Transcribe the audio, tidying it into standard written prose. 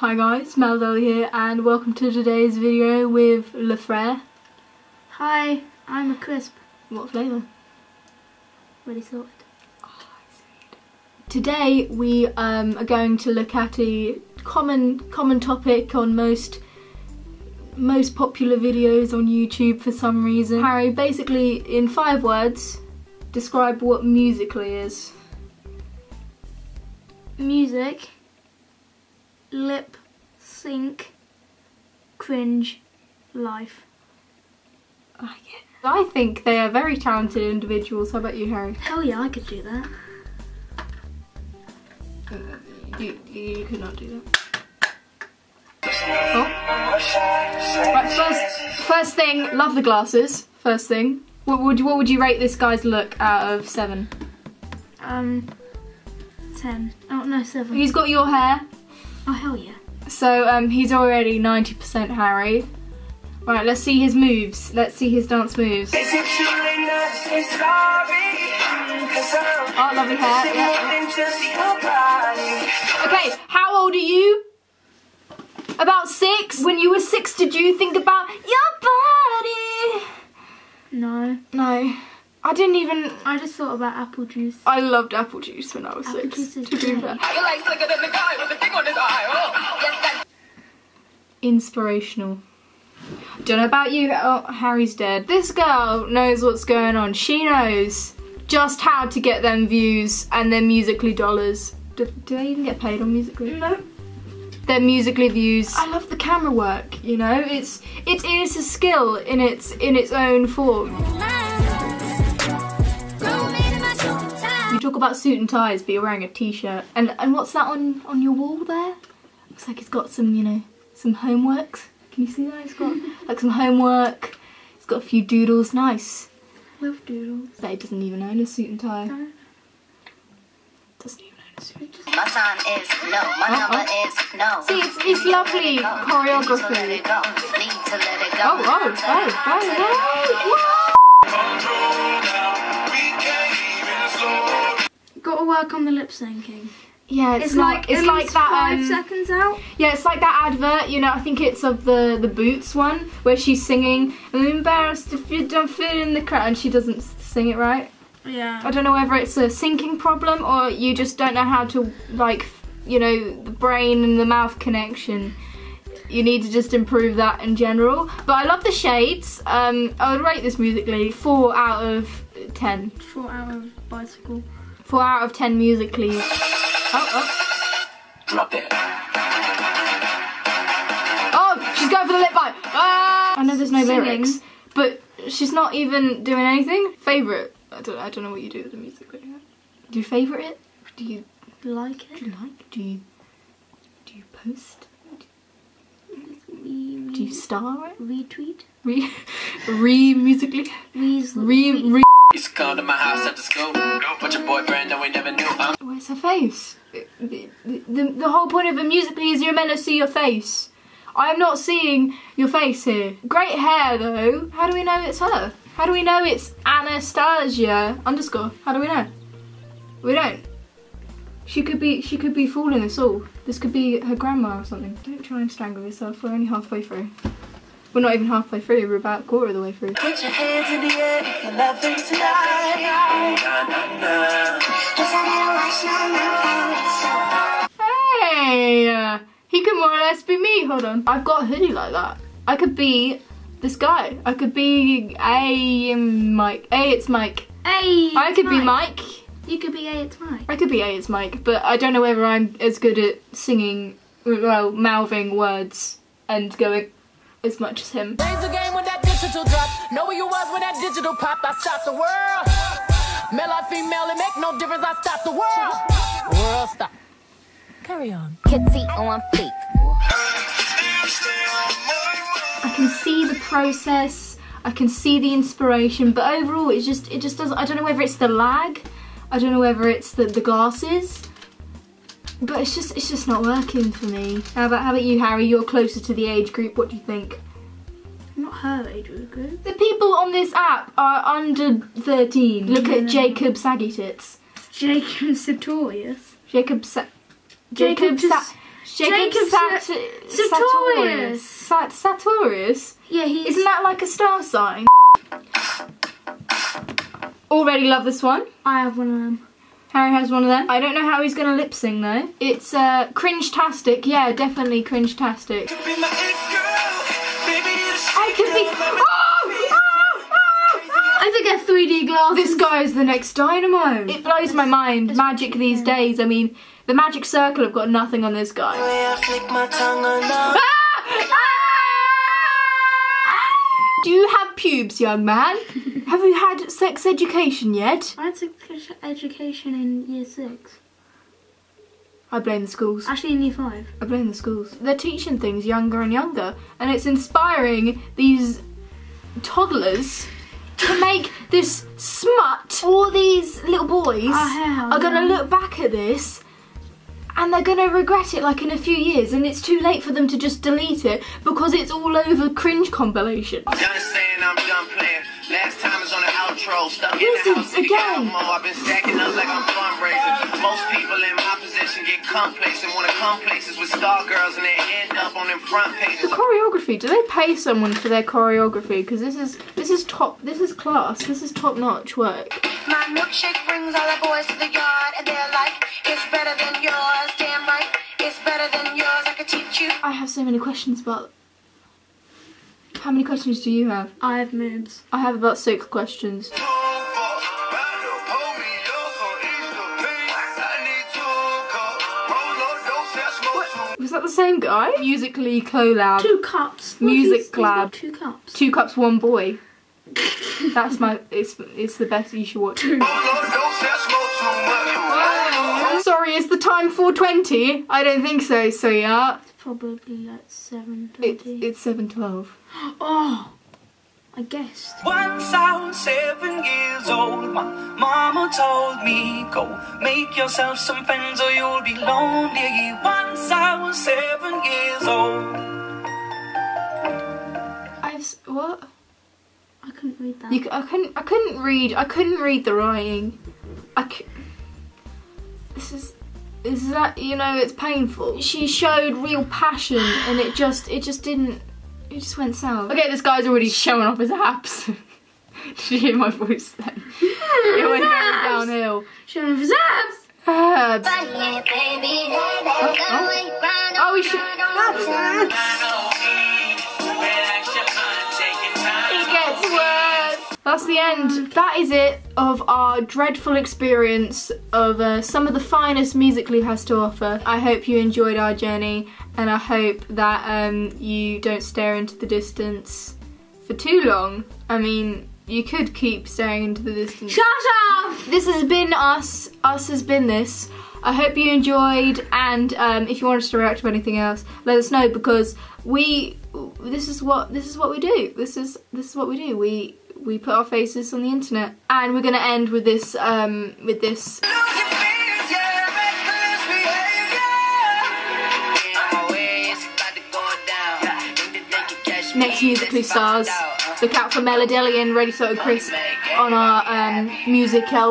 Hi guys, MelodEllie here and welcome to today's video with Le Frère. Hi, I'm a crisp. What flavour? Really sorted. Oh, I see. Today we are going to look at a common topic on most popular videos on YouTube for some reason. Harry, basically in 5 words, describe what Musical.ly is. Music. Lip sync, cringe, life. I like it. I think they are very talented individuals. How about you, Harry? Hell yeah, I could do that. You could not do that. Oh. Right, first thing, love the glasses. First thing, what would you rate this guy's look out of 7? 10. Oh no, 7. He's got your hair. Oh hell yeah. So he's already 90% Harry. Right, let's see his moves. Let's see his dance moves. Oh, lovely hair. Yeah. Okay, how old are you? About 6? When you were 6, did you think about your body? No. No. I didn't even. I just thought about apple juice. I loved apple juice when I was 6. To be fair. Inspirational. Don't know about you. Oh, Harry's dead. This girl knows what's going on. She knows just how to get them views and their Musical.ly dollars. Do they even get paid on Musical.ly? No. Their Musical.ly views. I love the camera work. You know, it is a skill in its own form. Talk about suit and ties, but you're wearing a t-shirt. And what's that on your wall there? Looks like it's got some, you know, some homeworks. Can you see that? It's got like some homework. It's got a few doodles. Nice. Love doodles. But he doesn't even own a suit and tie. No. Doesn't even own a suit and tie. My sign is no. My number is no. See, it's lovely choreography. Need to let it go. Need to let it go. Oh, gotta work on the lip syncing. Yeah, it's like that 5 seconds out. Yeah, it's like that advert, you know, I think it's of the Boots one where she's singing, I'm embarrassed if you don't fit in the crowd, and she doesn't sing it right. Yeah. I don't know whether it's a syncing problem or you just don't know how to, like, you know, the brain and the mouth connection. You need to just improve that in general. But I love the shades. I would rate this Musical.ly 4 out of 10. 4 out of bicycle. 4 out of 10 Musical.ly. Drop it. Oh, she's going for the lip bite. Ah! I know there's no lyrics, but she's not even doing anything. Favorite? I don't know what you do with the Musical.ly. Do you favorite it? Do you like it? Do you post? Do you star it? Retweet? Musical.ly. Re. He's gone to my house after school. But your boyfriend that we never knew. Where's her face? The whole point of a Musical.ly is you're meant to see your face. I'm not seeing your face here. Great hair though. How do we know it's her? How do we know it's Anastasia _? How do we know? We don't. She could be fooling us all. This could be her grandma or something. Don't try and strangle yourself. We're only halfway through. We're not even halfway through, we're about 1/4 of the way through. Put your hands in the air, you're loving tonight. Hey! He could more or less be me, hold on. I've got a hoodie like that. I could be this guy. I could be Mike. You could be A, it's Mike. I could be A, it's Mike, but I don't know whether I'm as good at singing, well, mouthing words and going as much as him. Raise the game with that digital drop. Know where you was when that digital pop. I stopped the world. Male or female, it make no difference. I stopped the world. World stop. Carry on. Kitsy on feet. I can see the process. I can see the inspiration, but overall, it just doesn't. I don't know whether it's the lag. I don't know whether it's the glasses. But it's just not working for me. How about you, Harry? You're closer to the age group. What do you think? Not her age group. The people on this app are under 13. Look at Jacob Saggy Tits. Jacob Sartorius. Jacob Sa Jacob Jacob, Sa Jacob Sartorius. Yeah, he's... Isn't that like a star sign? Already love this one. I have one of them. Harry has one of them. I don't know how he's going to lip sing though. It's cringe-tastic. Yeah, definitely cringe-tastic. I could be... I think I have 3D glasses. This guy is the next Dynamo. It blows my mind. Magic these days. I mean, the magic circle have got nothing on this guy. Do you have pubes, young man? Have you had sex education yet? I had sex education in year 6. I blame the schools. Actually in year 5. I blame the schools. They're teaching things younger and younger, and it's inspiring these toddlers to make this smut. All these little boys are gonna look back at this and they're gonna regret it like in a few years, and it's too late for them to just delete it because it's all over cringe compilation. Lizards again. I've been stacking up like I'm fundraising. Most people in my position get complacent, wanna come places with star girls and they end up on them front pages. The choreography, do they pay someone for their choreography? Because this is top, this is class, this is top-notch work. My milkshake brings all the boys to the yard and they're like, it's better than yours, damn right, it's better than yours, I could teach you. I have so many questions about... How many questions do you have? I have moobs. I have about 6 questions. What? Was that the same guy? Musical.ly collab. 2 cups. Music collab. 2 cups. 2 cups, 1 boy. That's my. It's the best. You should watch. Sorry, is the time 4:20? I don't think so. So yeah. Probably like 7:20. It's 7:12. Oh, I guessed. Once I was 7 years old, my mama told me, go make yourself some friends or you'll be lonely. Once I was 7 years old. What? I couldn't read that. I couldn't read the writing. Is that, you know, it's painful. She showed real passion and it just went south. Okay, this guy's already showing off his abs. Did you hear my voice then? It went very downhill. Showing off his abs! Oh, we should... It gets worse! That's the end. That is it. Of our dreadful experience of some of the finest Musical.ly has to offer. I hope you enjoyed our journey, and I hope that you don't stare into the distance for too long. I mean, you could keep staring into the distance. Shut up! This has been us. Us has been this. I hope you enjoyed, and if you want us to react to anything else, let us know, because this is what we do. This is what we do. We put our faces on the internet, and we're gonna end with this. Next Musical.ly stars. Look out for MelodEllie and Ready Sort of Chris on our Musical.ly.